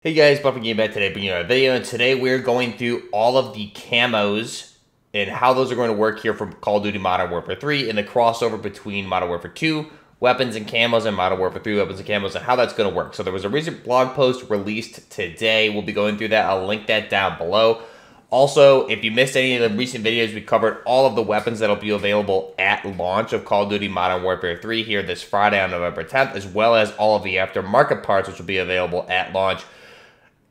Hey guys, BuffNerdGaming back today, bringing you another video, and today we're going through all of the camos and how those are going to work here from Call of Duty Modern Warfare 3 and the crossover between Modern Warfare 2 weapons and camos and Modern Warfare 3 weapons and camos and how that's going to work. So there was a recent blog post released today. We'll be going through that. I'll link that down below. Also, if you missed any of the recent videos, we covered all of the weapons that'll be available at launch of Call of Duty Modern Warfare 3 here this Friday on November 10th, as well as all of the aftermarket parts which will be available at launch.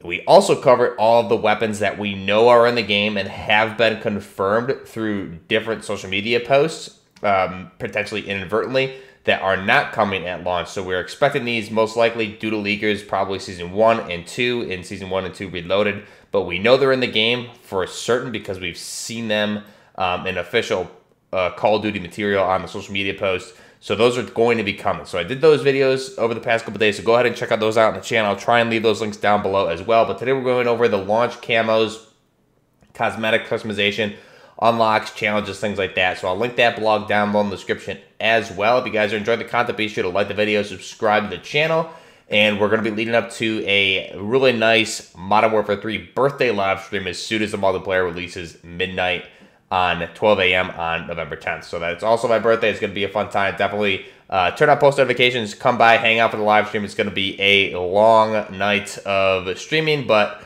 We also covered all of the weapons that we know are in the game and have been confirmed through different social media posts, potentially inadvertently, that are not coming at launch. So we're expecting these most likely due to leakers, probably Season 1 and 2 and Season 1 and 2 Reloaded. But we know they're in the game for certain because we've seen them in official Call of Duty material on the social media posts. So those are going to be coming. So I did those videos over the past couple days, so go ahead and check out those out on the channel. I'll try and leave those links down below as well. But today we're going over the launch camos, cosmetic customization, unlocks, challenges, things like that. So I'll link that blog down below in the description as well. If you guys are enjoying the content, be sure to like the video, subscribe to the channel. And we're going to be leading up to a really nice Modern Warfare 3 birthday live stream as soon as the multiplayer releases midnight on 12 a.m. on November 10th. So that's also my birthday. It's going to be a fun time. Definitely turn on post notifications. Come by, hang out for the live stream. It's going to be a long night of streaming, but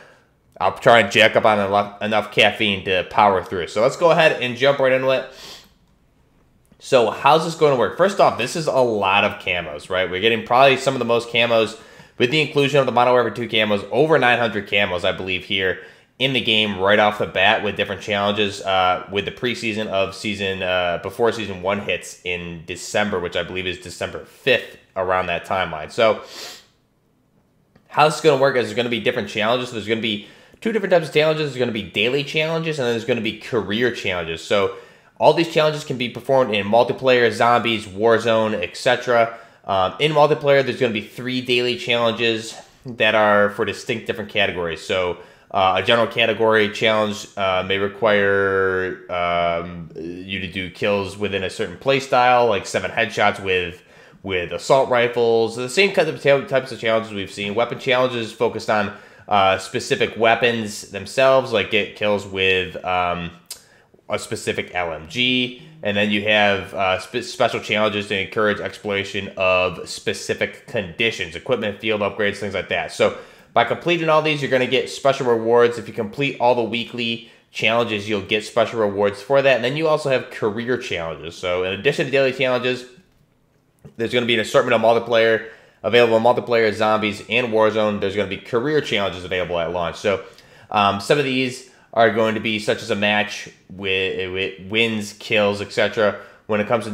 I'll try and jack up on enough caffeine to power through. So let's go ahead and jump right into it. So how's this going to work? First off, this is a lot of camos, right? We're getting probably some of the most camos with the inclusion of the Modern Warfare 2 camos, over 900 camos, I believe, here in the game right off the bat with different challenges with the preseason of season, before season one hits in December, which I believe is December 5th around that timeline. So how this is going to work is there's going to be different challenges. There's going to be two different types of challenges. There's going to be daily challenges and then there's going to be career challenges. So all these challenges can be performed in multiplayer, zombies, Warzone, etc. In multiplayer, there's going to be three daily challenges that are for distinct different categories. So a general category challenge may require you to do kills within a certain play style, like 7 headshots with assault rifles. The same types of challenges we've seen. Weapon challenges focused on specific weapons themselves, like get kills with a specific LMG, and then you have special challenges to encourage exploration of specific conditions, equipment, field upgrades, things like that. So by completing all these, you're going to get special rewards. If you complete all the weekly challenges, you'll get special rewards for that. And then you also have career challenges. So in addition to daily challenges, there's going to be an assortment of multiplayer, available in multiplayer, zombies, and Warzone. There's going to be career challenges available at launch. So some of these are going to be such as a match with wins, kills, etc. When it comes to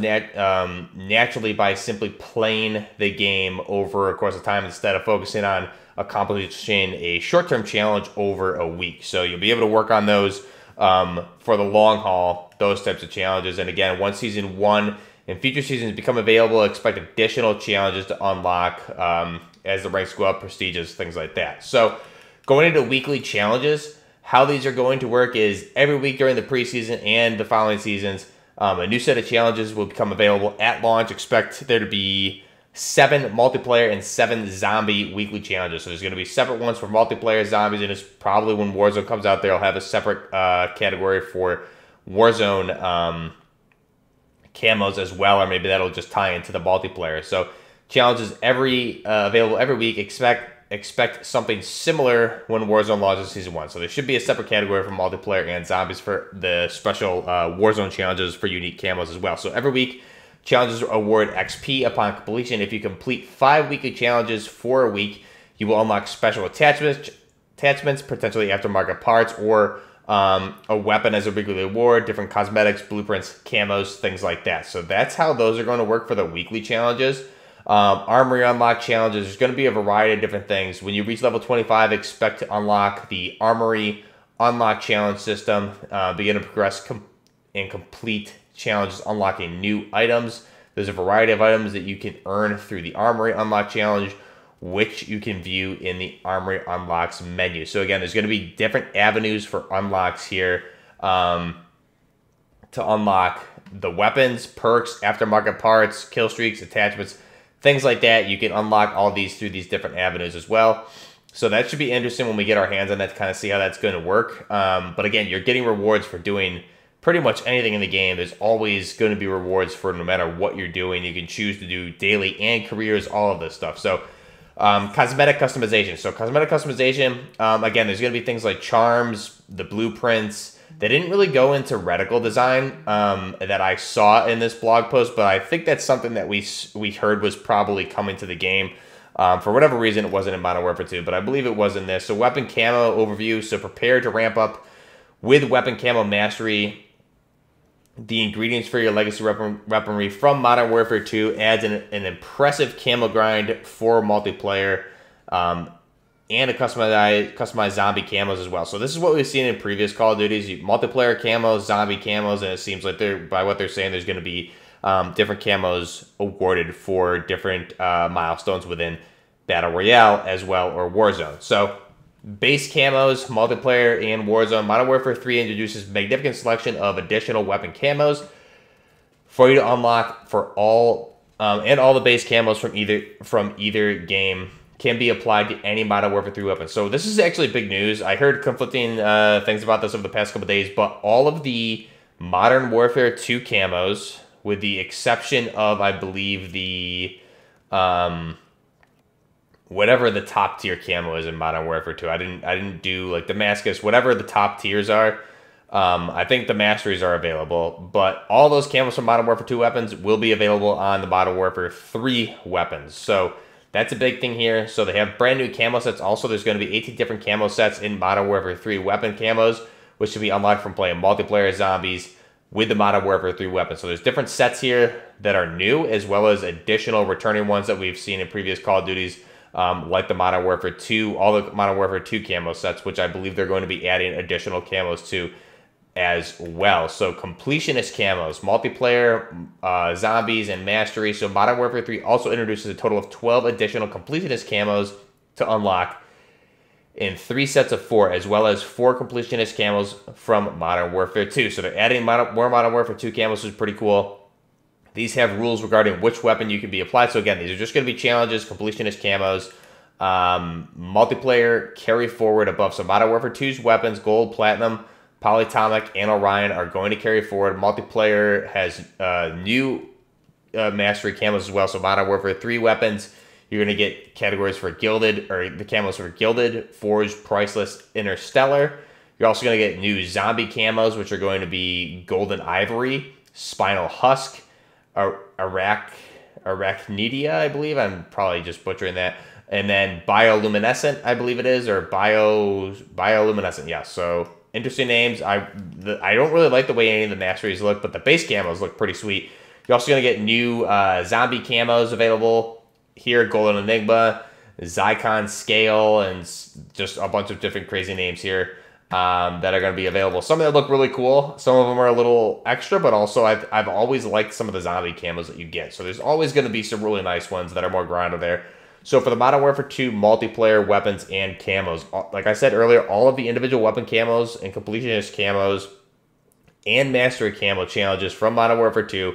naturally by simply playing the game over a course of time instead of focusing on accomplishing a short-term challenge over a week. So you'll be able to work on those for the long haul, those types of challenges. And again, once Season 1 and future seasons become available, expect additional challenges to unlock as the ranks go up, prestiges, things like that. So going into weekly challenges, how these are going to work is every week during the preseason and the following seasons, a new set of challenges will become available at launch. Expect there to be 7 multiplayer and 7 zombie weekly challenges. So there's going to be separate ones for multiplayer, zombies, and it's probably when Warzone comes out, they'll have a separate category for Warzone camos as well, or maybe that'll just tie into the multiplayer. So challenges available every week. Expect something similar when Warzone launches Season 1. So there should be a separate category for multiplayer and zombies for the special Warzone challenges for unique camos as well. So every week, challenges award XP upon completion. If you complete 5 weekly challenges for a week, you will unlock special attachments, potentially aftermarket parts, or a weapon as a weekly reward, different cosmetics, blueprints, camos, things like that. So that's how those are going to work for the weekly challenges. Armory unlock challenges, there's going to be a variety of different things. When you reach level 25, expect to unlock the Armory unlock challenge system, begin to progress and complete challenges unlocking new items. There's a variety of items that you can earn through the Armory unlock challenge, which you can view in the Armory unlocks menu. So again, there's going to be different avenues for unlocks here to unlock the weapons, perks, aftermarket parts, kill streaks, attachments, things like that. You can unlock all these through these different avenues as well. So that should be interesting when we get our hands on that to kind of see how that's going to work. But again, you're getting rewards for doing pretty much anything in the game. There's always going to be rewards for no matter what you're doing. You can choose to do daily and careers, all of this stuff. So cosmetic customization. So cosmetic customization, again, there's going to be things like charms, the blueprints. They didn't really go into reticle design that I saw in this blog post, but I think that's something that we heard was probably coming to the game. For whatever reason, it wasn't in Modern Warfare 2, but I believe it was in this. So weapon camo overview. So prepare to ramp up with weapon camo mastery. The ingredients for your legacy weaponry from Modern Warfare 2 adds an impressive camo grind for multiplayer and a customized zombie camos as well. So this is what we've seen in previous Call of Duties. Multiplayer camos, zombie camos, and it seems like they're, by what they're saying, there's going to be different camos awarded for different milestones within Battle Royale as well, or Warzone. So base camos, multiplayer, and Warzone. Modern Warfare 3 introduces a magnificent selection of additional weapon camos for you to unlock for all, and all the base camos from either game can be applied to any Modern Warfare 3 weapon. So this is actually big news. I heard conflicting things about this over the past couple of days, but all of the Modern Warfare 2 camos, with the exception of, I believe, the whatever the top tier camo is in Modern Warfare 2. I didn't do like Damascus, whatever the top tiers are. I think the masteries are available, but all those camos from Modern Warfare 2 weapons will be available on the Modern Warfare 3 weapons. So that's a big thing here. So they have brand new camo sets. Also, there's going to be 18 different camo sets in Modern Warfare 3 weapon camos, which should be unlocked from playing multiplayer zombies with the Modern Warfare 3 weapons. So there's different sets here that are new, as well as additional returning ones that we've seen in previous Call of Duties, like the Modern Warfare 2, all the Modern Warfare 2 camo sets, which I believe they're going to be adding additional camos to as well. So completionist camos, multiplayer, zombies, and mastery. So Modern Warfare 3 also introduces a total of 12 additional completionist camos to unlock in 3 sets of 4, as well as 4 completionist camos from Modern Warfare 2. So they're adding more Modern Warfare 2 camos, which is pretty cool. These have rules regarding which weapon you can be applied. So again, these are just going to be challenges, completionist camos, multiplayer, carry forward above. So Modern Warfare 2's weapons, Gold, Platinum, Polyatomic, and Orion are going to carry forward. Multiplayer has new mastery camos as well. So Modern Warfare 3 weapons, you're going to get categories for Gilded, or the camos for Gilded, Forged, Priceless, Interstellar. You're also going to get new zombie camos, which are going to be Golden Ivory, Spinal Husk, Arachnidia, I believe. I'm probably just butchering that. And then Bioluminescent, I believe it is, or Bioluminescent, yeah. So interesting names. I don't really like the way any of the masteries look, but the base camos look pretty sweet. You're also going to get new zombie camos available here, Golden Enigma, Zykon Scale, and just a bunch of different crazy names here that are going to be available. Some of them look really cool. Some of them are a little extra, but also I've always liked some of the zombie camos that you get. So there's always going to be some really nice ones that are more grinder there. So for the Modern Warfare 2 multiplayer weapons and camos, like I said earlier, all of the individual weapon camos and completionist camos and mastery camo challenges from Modern Warfare 2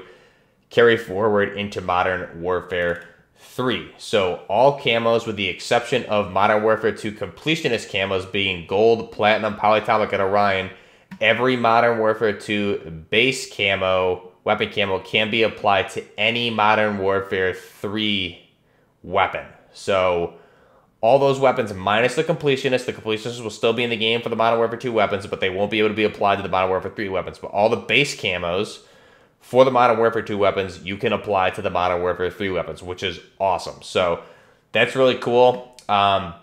carry forward into Modern Warfare 3. So all camos with the exception of Modern Warfare 2 completionist camos being Gold, Platinum, Polyatomic, and Orion, every Modern Warfare 2 base camo, weapon camo, can be applied to any Modern Warfare 3 weapon. So all those weapons minus the completionist. The completionist will still be in the game for the Modern Warfare 2 weapons, but they won't be able to be applied to the Modern Warfare 3 weapons. But all the base camos for the Modern Warfare 2 weapons, you can apply to the Modern Warfare 3 weapons, which is awesome. So that's really cool. And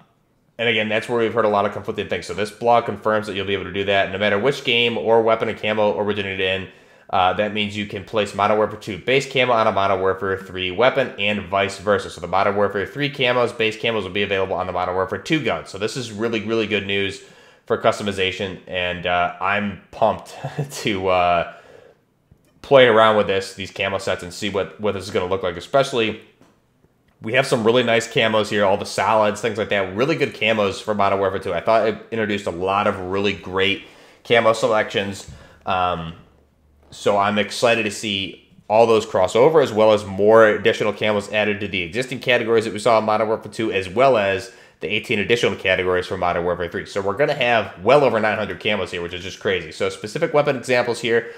again, that's where we've heard a lot of conflicting things. So this blog confirms that you'll be able to do that no matter which game or weapon a camo originated in. That means you can place Modern Warfare 2 base camo on a Modern Warfare 3 weapon and vice versa. So the Modern Warfare 3 camos, base camos will be available on the Modern Warfare 2 gun. So this is really, really good news for customization. And I'm pumped to play around with these camo sets and see what this is going to look like. Especially, we have some really nice camos here, all the solids, things like that. Really good camos for Modern Warfare 2. I thought it introduced a lot of really great camo selections. So I'm excited to see all those cross over, as well as more additional camos added to the existing categories that we saw in Modern Warfare 2, as well as the 18 additional categories for Modern Warfare 3. So we're going to have well over 900 camos here, which is just crazy. So specific weapon examples here.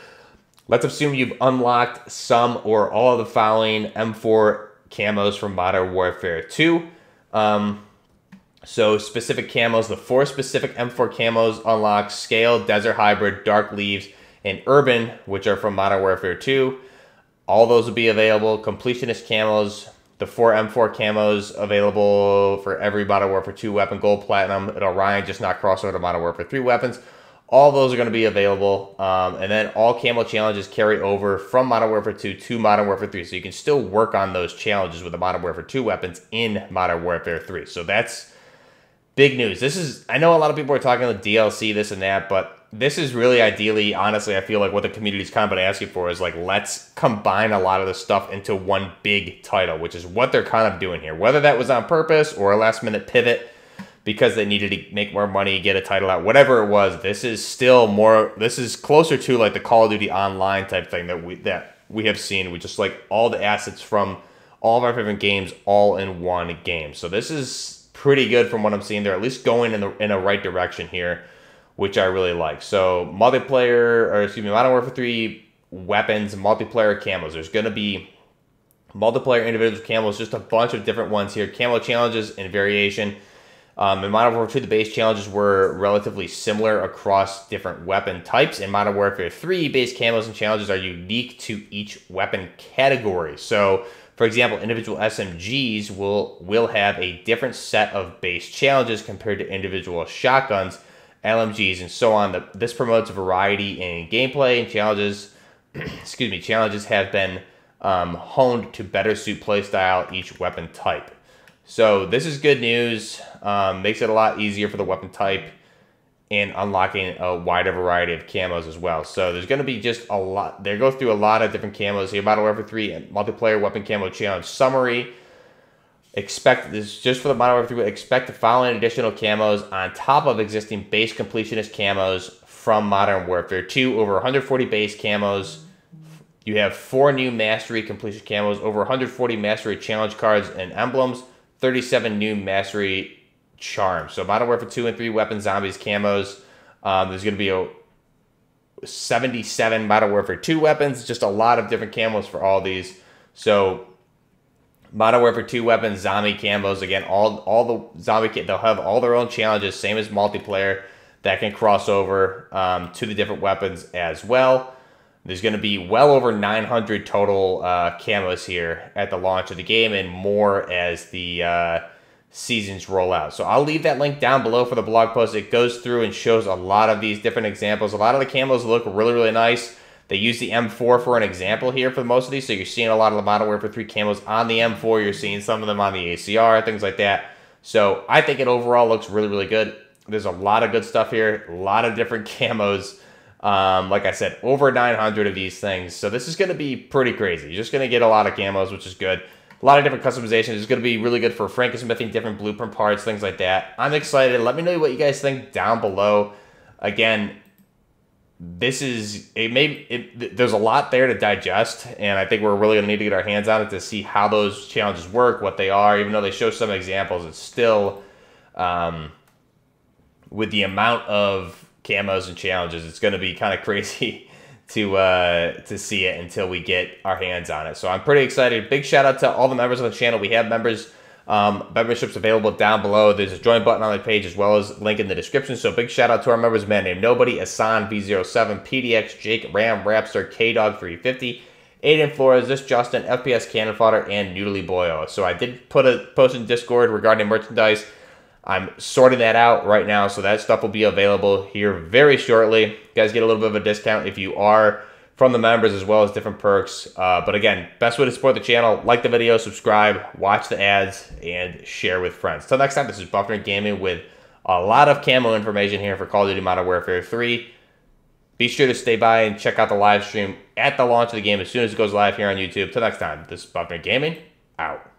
Let's assume you've unlocked some or all of the following M4 camos from Modern Warfare 2. So specific camos, the four specific M4 camos unlock Scale, Desert Hybrid, Dark Leaves, and Urban, which are from Modern Warfare 2. All those will be available. Completionist camos, the four M4 camos available for every Modern Warfare 2 weapon, Gold, Platinum, and Orion, just not crossover to Modern Warfare 3 weapons. All those are going to be available, and then all camo challenges carry over from Modern Warfare 2 to Modern Warfare 3, so you can still work on those challenges with the Modern Warfare 2 weapons in Modern Warfare 3, so that's big news. This is, I know a lot of people are talking about DLC, this and that, but this is really ideally, honestly, I feel like what the community's kind of been asking for is like, let's combine a lot of this stuff into one big title, which is what they're kind of doing here, whether that was on purpose or a last minute pivot, because they needed to make more money, get a title out, whatever it was. This is still more, this is closer to like the Call of Duty Online type thing that we have seen, with just like all the assets from all of our favorite games all in one game. So this is pretty good from what I'm seeing. They're at least going in a right direction here, which I really like. So Modern Warfare 3 weapons, multiplayer camos. There's going to be multiplayer individual camos, just a bunch of different ones here. Camo challenges and variation. In Modern Warfare 2, the base challenges were relatively similar across different weapon types. In Modern Warfare 3, base camos and challenges are unique to each weapon category. So, for example, individual SMGs will have a different set of base challenges compared to individual shotguns, LMGs, and so on. This promotes variety in gameplay, and challenges, excuse me, challenges have been honed to better suit playstyle each weapon type. So this is good news, makes it a lot easier for the weapon type and unlocking a wider variety of camos as well. So there's going to be just a lot, they go through a lot of different camos here. Modern Warfare 3 and multiplayer weapon camo challenge summary. Expect this just for the Modern Warfare 3, expect the following additional camos on top of existing base completionist camos from Modern Warfare 2, over 140 base camos. You have 4 new mastery completion camos, over 140 mastery challenge cards and emblems, 37 new mastery charms. So Modern Warfare 2 and 3 weapon zombies camos. There's going to be 77 Modern Warfare 2 weapons. Just a lot of different camos for all these. So Modern Warfare 2 weapons zombie camos. Again, all the zombie kit, they'll have all their own challenges, same as multiplayer, that can cross over to the different weapons as well. There's going to be well over 900 total camos here at the launch of the game, and more as the seasons roll out. So I'll leave that link down below for the blog post. It goes through and shows a lot of these different examples. A lot of the camos look really, really nice. They use the M4 for an example here for most of these. So you're seeing a lot of the Modern Warfare 3 camos on the M4. You're seeing some of them on the ACR, things like that. So I think it overall looks really, really good. There's a lot of good stuff here. A lot of different camos. Like I said, over 900 of these things. So this is going to be pretty crazy. You're just going to get a lot of camos, which is good. A lot of different customizations. It's going to be really good for Franken-smithing, different blueprint parts, things like that. I'm excited. Let me know what you guys think down below. Again, this is, there's a lot there to digest, and I think we're really going to need to get our hands on it to see how those challenges work, what they are. Even though they show some examples, it's still, with the amount of camos and challenges, it's going to be kind of crazy to see it until we get our hands on it. So I'm pretty excited. Big shout out to all the members on the channel. We have members, memberships available down below. There's a join button on the page as well as link in the description. So big shout out to our members, man named Nobody, Asan, V07, PDX, Jake, Ram, Rapster, KDog350, Aiden Flores, This Justin, FPS Cannon Fodder, and Noodly Boyo. So I did put a post in Discord regarding merchandise. I'm sorting that out right now, so that stuff will be available here very shortly. You guys get a little bit of a discount if you are from the members, as well as different perks. But again, best way to support the channel, like the video, subscribe, watch the ads, and share with friends. Till next time, this is BuffNerdGaming with a lot of camo information here for Call of Duty Modern Warfare 3. Be sure to stay by and check out the live stream at the launch of the game as soon as it goes live here on YouTube. Till next time, this is BuffNerdGaming, out.